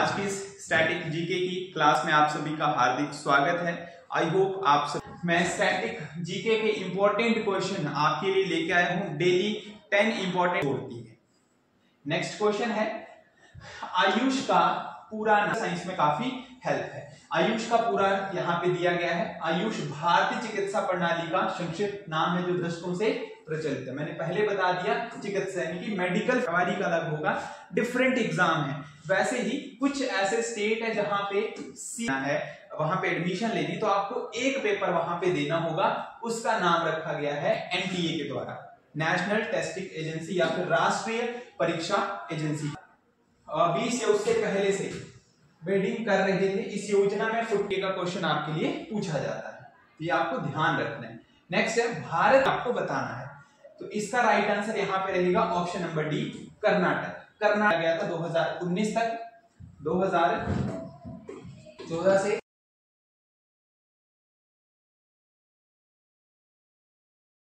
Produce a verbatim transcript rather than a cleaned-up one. आज की static GK की क्लास में आप सभी का हार्दिक स्वागत है। आई होप आप सब मैं स्टैटिक जीके के इम्पोर्टेंट क्वेश्चन आपके लिए लेके आया हूँ। डेली टेन इम्पोर्टेंट होती है। नेक्स्ट क्वेश्चन है, आयुष का पूरा नाम। साइंस में काफी हेल्प है। आयुष का पूरा यहाँ पे दिया गया है। आयुष भारतीय चिकित्सा प्रणाली का संक्षिप्त नाम है जो दशकों से प्रचलित है। मैंने पहले बता दिया चिकित्सा यानी कि मेडिकल सवारी का अलग होगा, डिफरेंट एग्जाम है। वैसे ही कुछ ऐसे स्टेट है जहां पे सीना है, वहां पे एडमिशन लेनी तो आपको एक पेपर वहां पे देना होगा। उसका नाम रखा गया है एन टी ए के द्वारा, नेशनल टेस्टिंग एजेंसी या फिर राष्ट्रीय परीक्षा एजेंसी। बीस या उससे पहले से वेडिंग कर रहे थे, इस योजना में फिफ्टी का क्वेश्चन आपके लिए पूछा जाता है, ये आपको ध्यान रखना है। नेक्स्ट है भारत, आपको बताना है। तो इसका राइट आंसर यहाँ पे रहेगा option number D Karnataka. Karnataka गया था दो हजार उन्नीस तक, दो हजार चौदह से